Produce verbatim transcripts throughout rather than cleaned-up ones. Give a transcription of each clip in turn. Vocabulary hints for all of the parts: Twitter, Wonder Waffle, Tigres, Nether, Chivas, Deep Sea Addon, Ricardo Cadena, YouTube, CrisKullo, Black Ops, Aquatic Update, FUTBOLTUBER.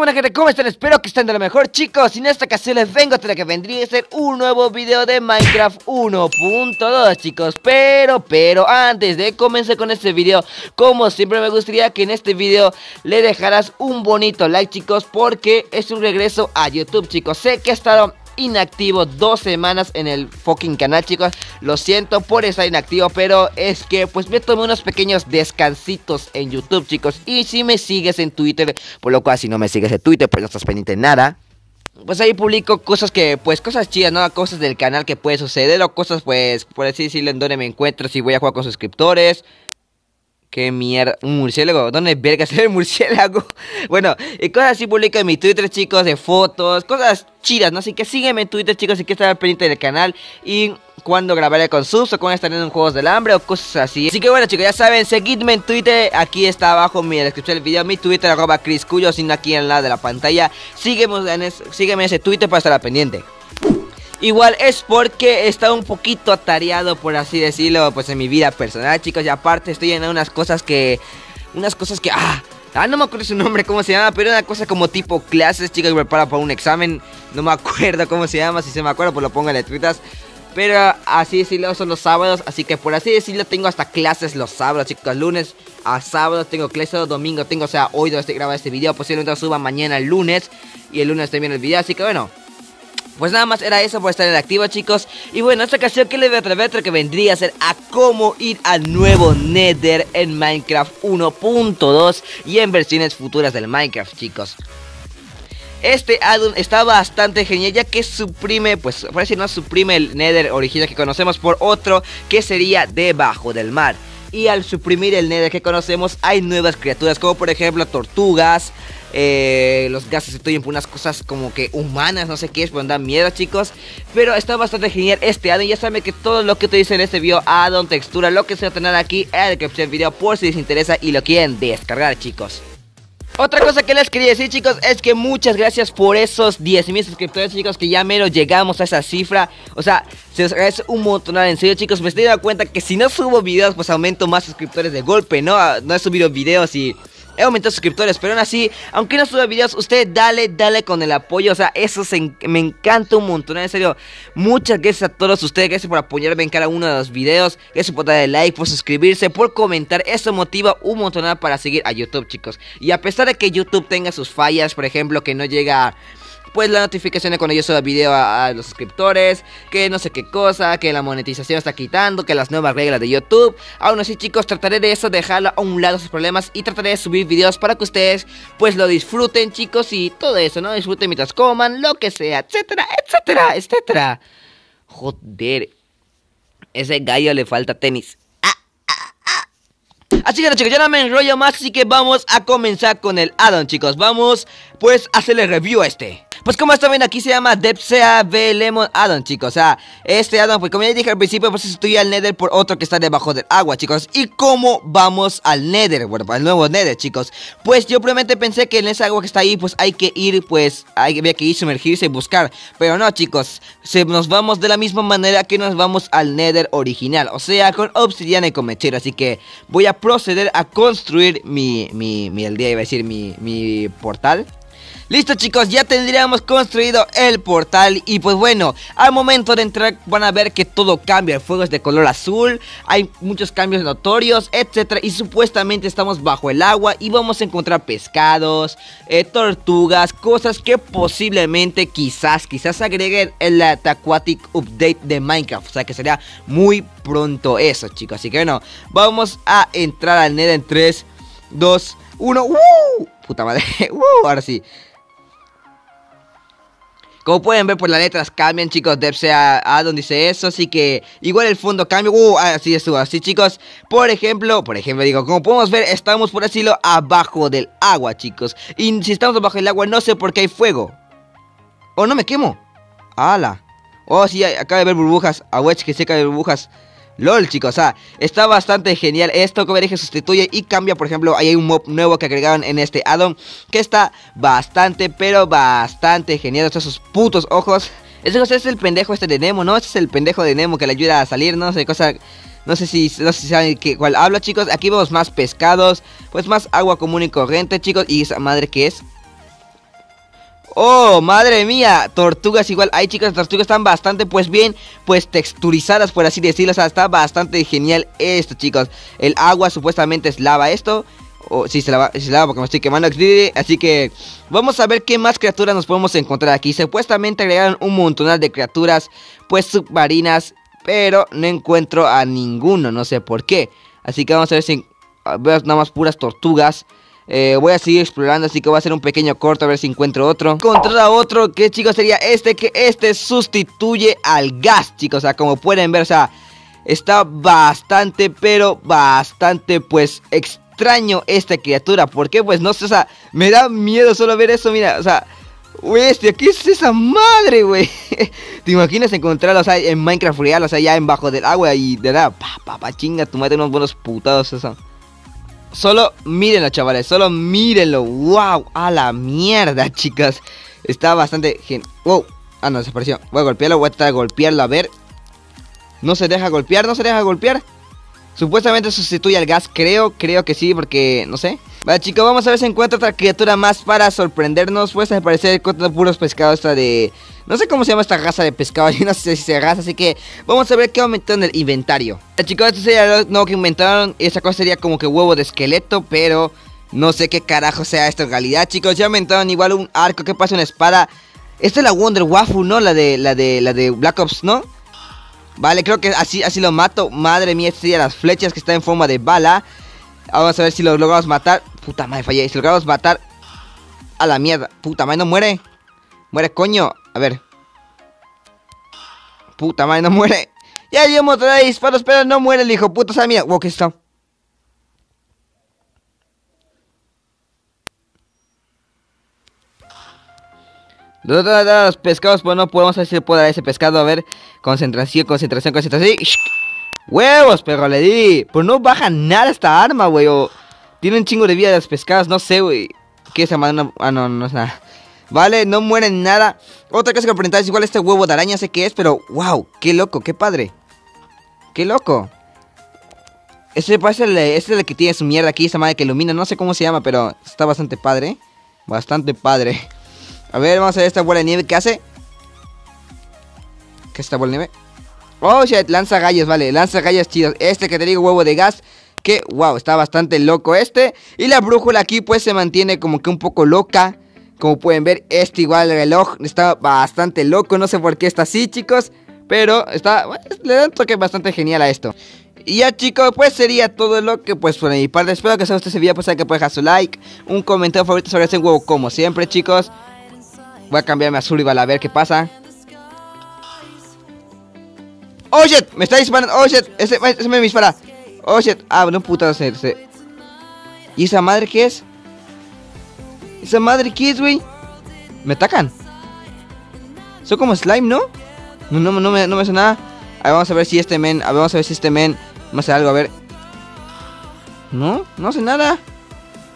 buena gente, ¿cómo están? Espero que estén de lo mejor, chicos. Y en esta ocasión les vengo a traer que vendría a ser un nuevo video de Minecraft uno punto dos, chicos. Pero, pero, antes de comenzar con este video, como siempre me gustaría que en este video le dejaras un bonito like, chicos, porque es un regreso a YouTube, chicos. Sé que he estado inactivo dos semanas en el fucking canal, chicos. Lo siento por estar inactivo, pero es que pues me tomé unos pequeños descansitos en YouTube, chicos. Y si me sigues en Twitter, por lo cual si no me sigues en Twitter, pues no estás pendiente de nada. Pues ahí publico cosas que, pues cosas chidas, ¿no? Cosas del canal que puede suceder o cosas, pues, por así decirlo, en donde me encuentro, si voy a jugar con suscriptores. Qué mierda, un murciélago, ¿dónde verga se ve el murciélago? Bueno, y cosas así publico en mi Twitter, chicos, de fotos, cosas chidas, ¿no? Así que sígueme en Twitter, chicos, si quieres estar pendiente del canal y cuando grabaré con subs o cuando estaré en juegos del hambre o cosas así. Así que bueno, chicos, ya saben, seguidme en Twitter, aquí está abajo en mi descripción del video, mi Twitter, arroba CrisKullo, sino aquí en la de la pantalla. Sígueme en, es, sígueme en ese Twitter para estar pendiente. Igual es porque está un poquito atareado, por así decirlo, pues en mi vida personal, chicos. Y aparte estoy en unas cosas que... Unas cosas que... Ah, ah no me acuerdo su nombre, cómo se llama, pero una cosa como tipo clases, chicos, que prepara para un examen. No me acuerdo cómo se llama, si se me acuerdo, pues lo pongo en las tweetas. Pero así decirlo, son los sábados, así que por así decirlo tengo hasta clases los sábados, chicos. Lunes a sábado tengo clases, domingo tengo, o sea, hoy donde estoy grabando este video, posiblemente lo suba mañana el lunes. Y el lunes también el video, así que bueno. Pues nada más era eso por estar en activo, chicos. Y bueno, esta ocasión que les voy a traer que vendría a ser a cómo ir al nuevo Nether en Minecraft uno punto dos y en versiones futuras del Minecraft, chicos. Este addon está bastante genial, ya que suprime, pues parece no suprime el Nether original que conocemos por otro que sería debajo del mar. Y al suprimir el Nether que conocemos hay nuevas criaturas como por ejemplo tortugas, eh, los gases sustituyen por unas cosas como que humanas, no sé qué es, pero dan miedo, chicos. Pero está bastante genial este addon. Ya saben que todo lo que te dice en este video, addon, textura, lo que sea, tener aquí en la descripción del video por si les interesa y lo quieren descargar, chicos. Otra cosa que les quería decir, chicos, es que muchas gracias por esos diez mil suscriptores, chicos, que ya mero llegamos a esa cifra. O sea, se os agradece un montonal, en serio, chicos. Me estoy dando cuenta que si no subo videos, pues aumento más suscriptores de golpe, ¿no? No he subido videos y he aumentado suscriptores, pero aún así, aunque no suba videos, usted dale, dale con el apoyo. O sea, eso se en me encanta un montón, en serio. Muchas gracias a todos ustedes, gracias por apoyarme en cada uno de los videos. Gracias por darle like, por suscribirse, por comentar. Eso motiva un montón para seguir a YouTube, chicos. Y a pesar de que YouTube tenga sus fallas, por ejemplo, que no llega a, pues la notificación de cuando yo suba video a, a los suscriptores, que no sé qué cosa, que la monetización está quitando, que las nuevas reglas de YouTube. Aún así, chicos, trataré de eso, dejarlo a un lado sus problemas y trataré de subir videos para que ustedes pues lo disfruten, chicos, y todo eso, ¿no? Disfruten mientras coman, lo que sea, etcétera, etcétera, etcétera. Joder, ese gallo le falta tenis. Así que bueno, chicos, ya no me enrollo más, así que vamos a comenzar con el addon, chicos. Vamos pues a hacerle review a este. Pues como está viendo aquí se llama Deep Sea Addon addon, chicos. O sea, este addon, pues como ya dije al principio, pues sustituye al Nether por otro que está debajo del agua, chicos. ¿Y cómo vamos al Nether? Bueno, al nuevo Nether, chicos. Pues yo probablemente pensé que en esa agua que está ahí, pues hay que ir, pues hay, había que ir, sumergirse y buscar. Pero no, chicos, se, nos vamos de la misma manera que nos vamos al Nether original. O sea, con obsidiana y con mechero. Así que voy a proceder a construir mi, mi, mi el día iba a decir, mi, mi portal. Listo, chicos, ya tendríamos construido el portal. Y pues bueno, al momento de entrar van a ver que todo cambia. El fuego es de color azul, hay muchos cambios notorios, etcétera. Y supuestamente estamos bajo el agua y vamos a encontrar pescados, eh, tortugas, cosas que posiblemente quizás, quizás agreguen el Aquatic Update de Minecraft. O sea que sería muy pronto eso, chicos. Así que bueno, vamos a entrar al Nether en tres, dos, uno. ¡Uh! Puta madre, ¡uh! Ahora sí. Como pueden ver, pues las letras cambian, chicos. Deep Sea Addon dice eso, así que igual el fondo cambia. Uh, así es, así, chicos. Por ejemplo, por ejemplo, digo, como podemos ver, estamos, por así decirlo, abajo del agua, chicos. Y si estamos abajo del agua, no sé por qué hay fuego. Oh, no me quemo. ¡Hala! Oh, sí, acaba de ver burbujas. A Wedge que seca de burbujas. LOL, chicos, ah, está bastante genial esto, como dije, sustituye y cambia. Por ejemplo, ahí hay un mob nuevo que agregaron en este addon que está bastante, pero bastante genial. Estos sus putos ojos. Ese es el pendejo este de Nemo, ¿no? Ese es el pendejo de Nemo que le ayuda a salir, no sé, cosa... No sé si, no sé si saben que, cuál habla, chicos. Aquí vemos más pescados, pues más agua común y corriente, chicos. Y esa madre que es... Oh, madre mía, tortugas igual. Ay, chicas, las tortugas están bastante, pues bien, pues texturizadas, por así decirlo. O sea, está bastante genial esto, chicos. El agua supuestamente es lava esto. O oh, sí, se lava, se lava porque me estoy quemando. Así que vamos a ver qué más criaturas nos podemos encontrar aquí. Supuestamente agregaron un montonal de criaturas, pues submarinas, pero no encuentro a ninguno, no sé por qué. Así que vamos a ver si veo nada más puras tortugas. Eh, voy a seguir explorando, así que voy a hacer un pequeño corto a ver si encuentro otro. Encontrar a otro, que chicos sería este, que este sustituye al gas, chicos. O sea, como pueden ver, o sea, está bastante, pero bastante, pues, extraño esta criatura. ¿Por qué? Pues no sé, o sea, me da miedo solo ver eso, mira, o sea... Bestia, ¿qué es esa madre, güey? ¿Te imaginas encontrarlos, o sea, en Minecraft real, o sea, ya en bajo del agua y de nada, pa, pa, pa, chinga, tu madre, unos buenos putados eso? Solo mírenlo, chavales, solo mírenlo. Wow, a la mierda, chicas. Está bastante gen... Wow, ah, no, desapareció. Voy a golpearlo, voy a tratar de golpearlo, a ver. No se deja golpear, no se deja golpear. Supuestamente sustituye al gas, creo, creo que sí, porque, no sé. Vale, chicos, vamos a ver si encuentro otra criatura más para sorprendernos. Pues al parecer contra puros pescados esta de... No sé cómo se llama esta raza de pescado, yo no sé si se raza, así que vamos a ver qué aumentaron en el inventario. Vale, chicos, esto sería lo que inventaron, esa cosa sería como que huevo de esqueleto, pero no sé qué carajo sea esto en realidad, chicos. Ya aumentaron igual un arco, ¿qué pasa? Una espada. Esta es la Wonder Waffle, ¿no? La de, la de, la de Black Ops, ¿no? Vale, creo que así, así lo mato. Madre mía, estas serían las flechas que están en forma de bala. Vamos a ver si lo logramos matar. Puta madre, fallé. Si lo logramos matar. A la mierda. Puta madre, no muere. Muere, coño. A ver. Puta madre, no muere. Ya llevamos tres disparos, pero no muere el hijo puta. O sea, mira. Wow, ¿qué es esto? Los pescados, pues no podemos hacer poder a ese pescado. A ver, concentración, concentración, concentración. ¡Huevos, perro! Le di. Pues no baja nada esta arma, güey. O tiene un chingo de vida de los pescados, no sé, güey. ¿Qué es esa mano? Ah, no, no es nada. Vale, no mueren nada. Otra cosa que preguntar es igual este huevo de araña, sé qué es, pero wow, qué loco, qué padre. Qué loco. Este es el, este es el que tiene su mierda aquí, esa madre que ilumina. No sé cómo se llama, pero está bastante padre. Bastante padre. A ver, vamos a ver esta bola de nieve. ¿Qué hace? ¿Qué es esta bola de nieve? Oh, shit, lanza gallos, vale, lanza gallos chidos. Este que te digo, huevo de gas. Que, wow, está bastante loco este. Y la brújula aquí, pues, se mantiene como que un poco loca. Como pueden ver, este igual el reloj está bastante loco. No sé por qué está así, chicos. Pero está, bueno, le da un toque bastante genial a esto. Y ya, chicos, pues sería todo lo que, pues, por mi parte. Espero que os haya gustado este video, pues, hay que dejar su like. Un comentario favorito sobre este huevo, como siempre, chicos. Voy a cambiarme a azul y vale, a ver qué pasa. Oh shit, me está disparando. Oh shit, ese, ese me dispara. Oh shit, ah, no puta. Ese. ¿Y esa madre qué es? ¿Esa madre qué es, güey? Me atacan. Son como slime, ¿no? No, no, no, no, me, no me hace nada. A ver, vamos a ver si este men. A ver, vamos a ver si este men me hace algo, a ver. No, no hace nada.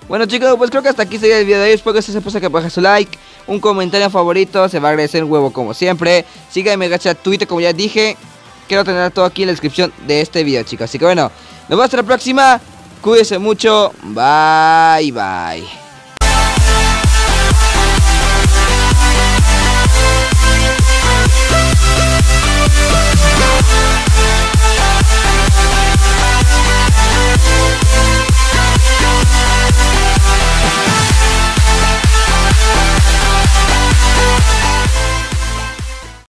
Bueno, chicos, pues creo que hasta aquí sería el video de hoy. Espero que se pase, que ponga su like, un comentario favorito, se va a agradecer un huevo como siempre. Síganme en Twitter, como ya dije. Quiero tener todo aquí en la descripción de este video, chicos. Así que bueno, nos vemos hasta la próxima. Cuídense mucho. Bye, bye.